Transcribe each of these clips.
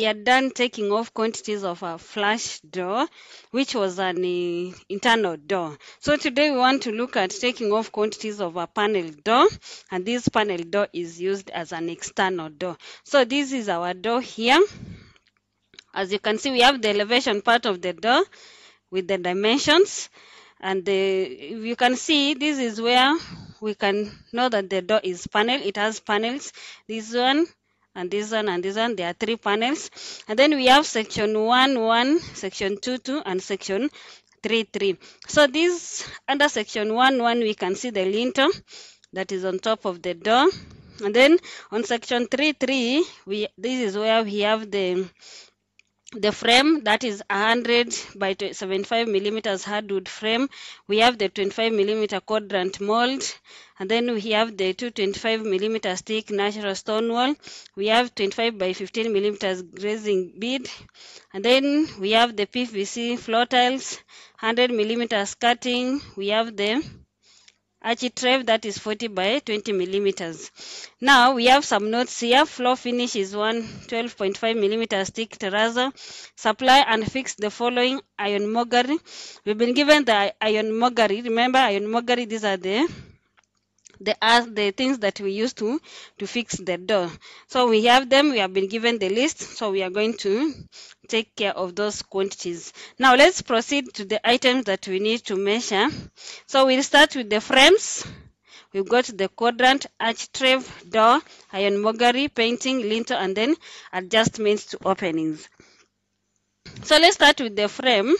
He had done taking off quantities of a flush door, which was an internal door. So today we want to look at taking off quantities of a panel door, and this panel door is used as an external door. So this is our door here. As you can see, we have the elevation part of the door with the dimensions, and you can see this is where we can know that the door is panel. It has panels, this one and this one and this one. There are three panels, and then we have section 1-1, section 2-2, and section 3-3. So this, under section 1-1, we can see the lintel that is on top of the door, and then on section 3-3, this is where we have the frame that is 100 by 75 millimeters hardwood frame. We have the 25 millimeter quadrant mold, and then we have the 225 millimeters thick natural stone wall. We have 25 by 15 millimeters grazing bead, and then we have the PVC floor tiles, 100 millimeters cutting. We have the architrave that is 40 by 20 millimeters. Now we have some notes here. Floor finish is 112.5 millimeters thick terrazzo. Supply and fix the following ironmongery. We've been given the ironmongery. Remember ironmongery, these are the things that we use to fix the door. So we have them, we have been given the list, so we are going to take care of those quantities. Now let's proceed to the items that we need to measure. So we'll start with the frames. We've got the quadrant, architrave, door, ironmongery, painting, lintel, and then adjustments to openings. So let's start with the frame.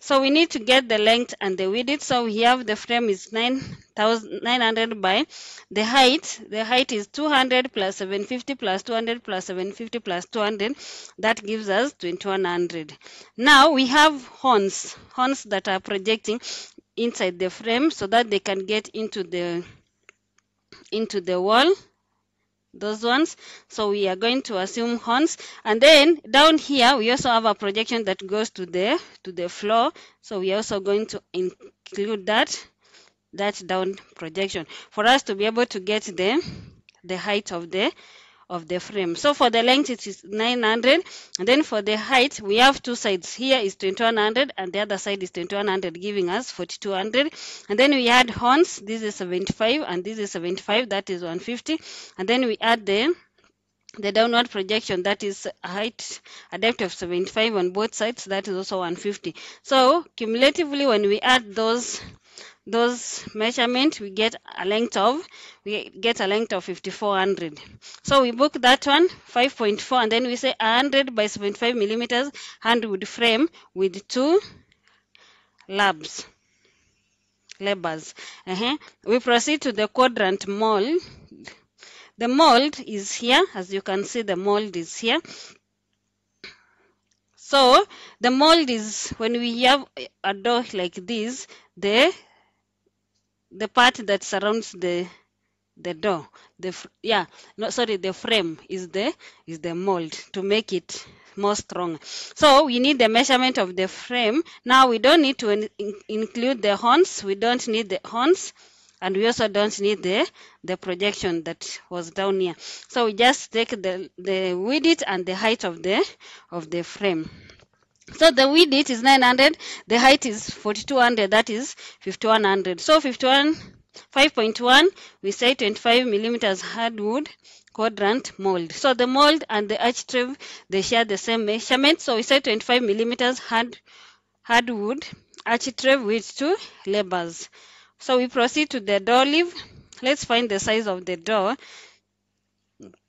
So we need to get the length and the width. So we have the frame is 9,900 by the height. The height is 200 plus 750 plus 200 plus 750 plus 200. That gives us 2,100. Now we have horns that are projecting inside the frame so that they can get into the wall. Those ones. So we are going to assume horns, and then down here we also have a projection that goes to the floor, so we are also going to include that down projection for us to be able to get the height of the frame. So for the length it is 900, and then for the height we have two sides. Here is 2100 and the other side is 2100, giving us 4200. And then we add horns. This is 75 and this is 75, that is 150. And then we add the downward projection, that is a depth of 75 on both sides, that is also 150. So cumulatively, when we add those measurements, we get a length of 5,400. So we book that one, 5.4, and then we say 100 by 75 millimeters hardwood frame with two labors. We proceed to the quadrant mold. The mold is here, as you can see, the mold is here. So the mold is, when we have a door like this, the part that surrounds the door, the frame is the mold to make it more strong. So we need the measurement of the frame. Now we don't need to include the horns. We don't need the horns, and we also don't need the projection that was down here. So we just take the width and the height of the frame. So the width is 900, the height is 4200, that is 5100. So 5.1, we say 25 millimeters hardwood quadrant mold. So the mold and the architrave, they share the same measurement. So we say 25 millimeters hardwood architrave with two labors. So we proceed to the door leaf. Let's find the size of the door.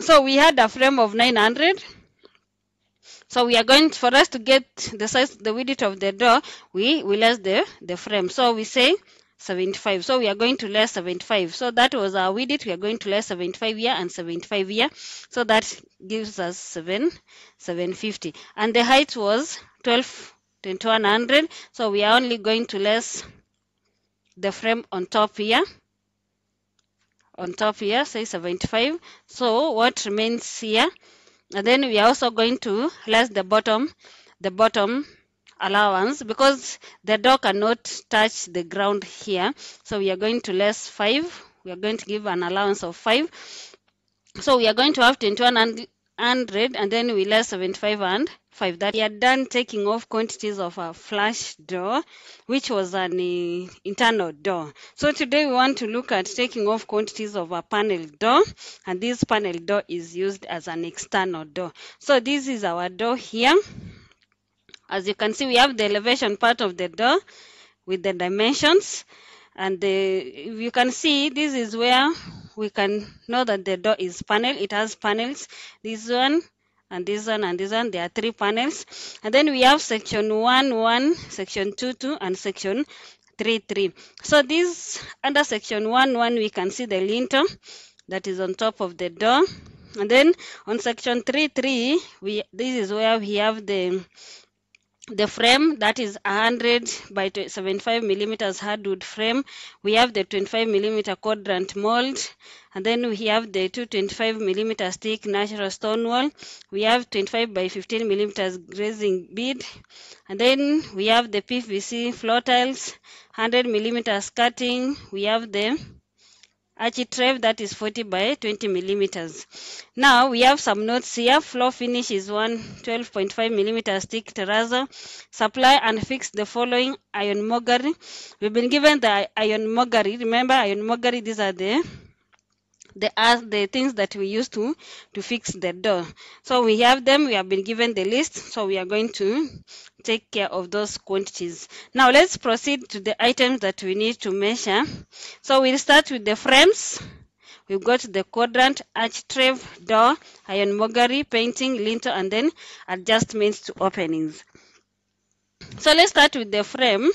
So we had a frame of 900. So we are going, for us to get the size, the width of the door, we less the frame. So we say 75. So we are going to less 75. So that was our width. We are going to less 75 here and 75 here. So that gives us 750. And the height was 2100. So we are only going to less the frame on top here. Say 75. So what remains here? And then we are also going to less the bottom allowance, because the door cannot touch the ground here. So we are going to less 5. We are going to give an allowance of 5. So we are going to have 21 and 100, and then we left 75 and 5. That we are done taking off quantities of a flush door, which was an internal door. So today we want to look at taking off quantities of a panel door, and this panel door is used as an external door. So this is our door here. As you can see, we have the elevation part of the door with the dimensions, and if you can see, this is where we can know that the door is panel. It has panels, this one and this one and this one. There are three panels, and then we have section 1 1, section 2 2, and section 3 3. So this, under section 1 1, we can see the lintel that is on top of the door, and then on section 3 3, this is where we have the frame that is 100 by 75 millimeters hardwood frame. We have the 25 millimeter quadrant mold, and then we have the 225 millimeters thick natural stone wall. We have 25 by 15 millimeters grazing bead, and then we have the PVC floor tiles, 100 millimeters cutting. We have the architrave that is 40 by 20 millimeters. Now we have some notes here. Floor finish is 1 12.5 millimeters thick terrazzo. Supply and fix the following ironmongery. We've been given the ironmongery. Remember ironmongery, these are the things that we use to fix the door. So we have them. We have been given the list, so we are going to take care of those quantities. Now let's proceed to the items that we need to measure. So we'll start with the frames. We've got the quadrant, architrave, door, ironmongery, painting, lintel, and then adjustments to openings. So let's start with the frame.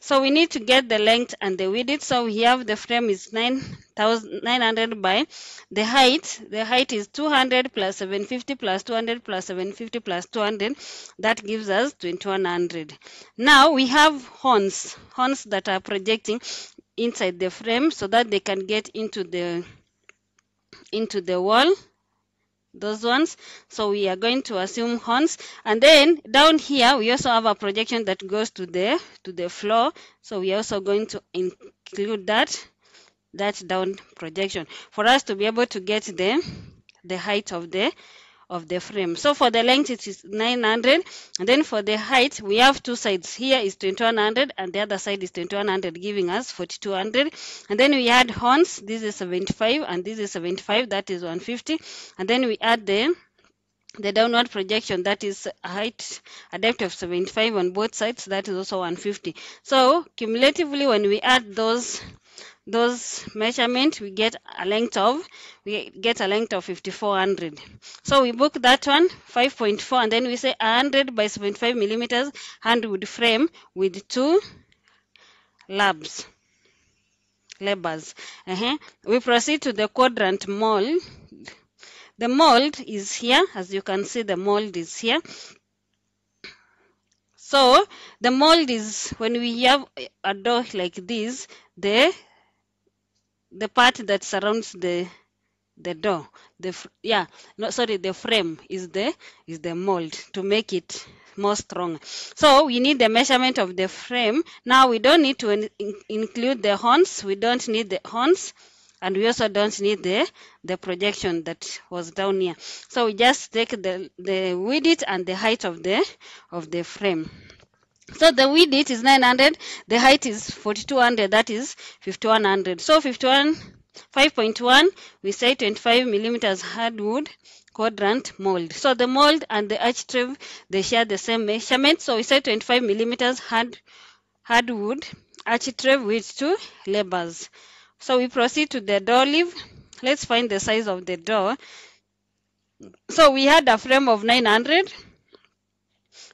So we need to get the length and the width. So we have the frame is 9,900 by the height. The height is 200 plus 750 plus 200 plus 750 plus 200. That gives us 2,100. Now we have horns that are projecting inside the frame so that they can get into the wall. Those ones. So we are going to assume horns, and then down here we also have a projection that goes to the floor, so we are also going to include that down projection for us to be able to get the height of the frame. So for the length it is 900, and then for the height we have two sides. Here is 2100 and the other side is 2100, giving us 4200. And then we add horns. This is 75 and this is 75. That is 150. And then we add the downward projection. That is a depth of 75 on both sides. That is also 150. So cumulatively, when we add those measurements, we get a length of 5400. So we book that one 5.4, and then we say 100 by 75 millimeters hardwood frame with two labels. We proceed to the quadrant mold. The mold is here. As you can see, the mold is here. So the mold is, when we have a door like this, the part that surrounds the door, the frame is the mold to make it more strong. So we need the measurement of the frame. Now we don't need to include the horns. We don't need the horns, and we also don't need the projection that was down here. So we just take the width and the height of the frame. So the width is 900, the height is 4200, that is 5100. So 5.1, we say 25 millimeters hardwood quadrant mold. So the mold and the architrave, they share the same measurement. So we say 25 millimeters hardwood architrave with two labels. So we proceed to the door leaf. Let's find the size of the door. So we had a frame of 900.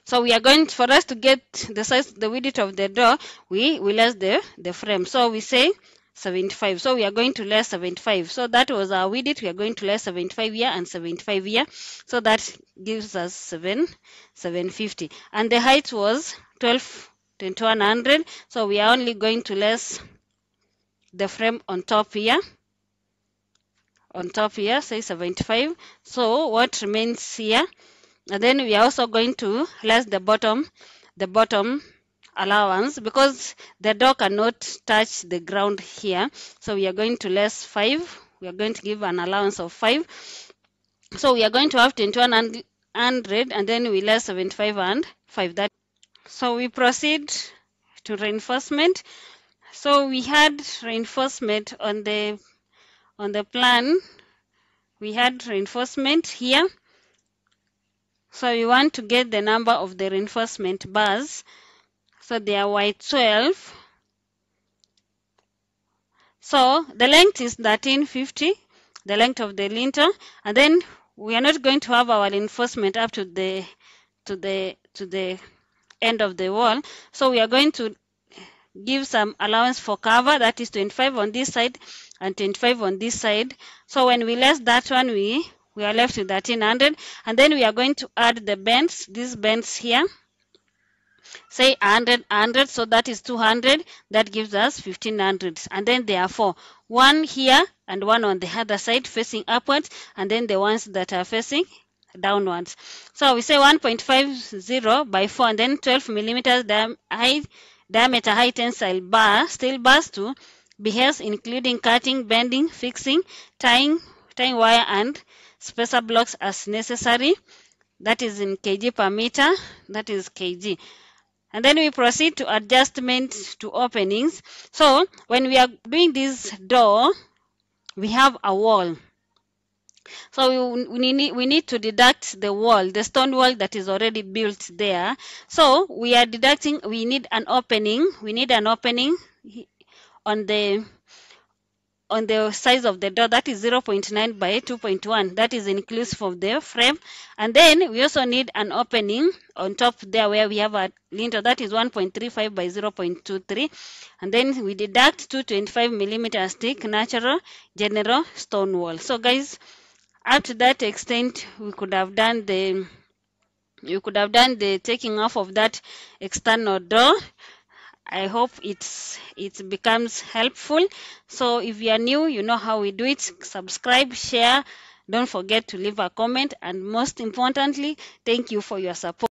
So we are going to, for us to get the size, the width of the door, we less the frame. So we say 75. So we are going to less 75. So that was our width. We are going to less 75 here and 75 here. So that gives us 750. And the height was 2100. So we are only going to less the frame on top here. Say 75. So what remains here? And then we are also going to less the bottom allowance, because the door cannot touch the ground here, so we are going to less 5. We are going to give an allowance of 5, so we are going to have 21 and 100, and then we less 75 and 5. That, so we proceed to reinforcement. So we had reinforcement on the plan. We had reinforcement here, so we want to get the number of the reinforcement bars. So they are Y12. So the length is 1350, the length of the lintel, and then we are not going to have our reinforcement up to the end of the wall. So we are going to give some allowance for cover, that is 25 on this side and 25 on this side. So when we less that one, we are left with 1300, and then we are going to add the bends, these bends here, say 100 100, so that is 200. That gives us 1500, and then there are 4, one here and one on the other side facing upwards, and then the ones that are facing downwards. So we say 1.50 by 4, and then 12 millimeters diameter high tensile bar, steel bars to behaves including cutting, bending, fixing, tying wire and spacer blocks as necessary. That is in kg per meter, that is kg. And then we proceed to adjustment to openings. So when we are doing this door, we have a wall, so we need to deduct the wall, the stone wall that is already built there. So we are deducting, we need an opening, on the size of the door, that is 0.9 by 2.1, that is inclusive of the frame. And then we also need an opening on top there where we have a lintel, that is 1.35 by 0.23. And then we deduct 225 millimeters thick natural general stone wall. So guys, up to that extent, we could have done the taking off of that external door. I hope it becomes helpful. So if you are new, you know how we do it. Subscribe, share, don't forget to leave a comment, and most importantly, thank you for your support.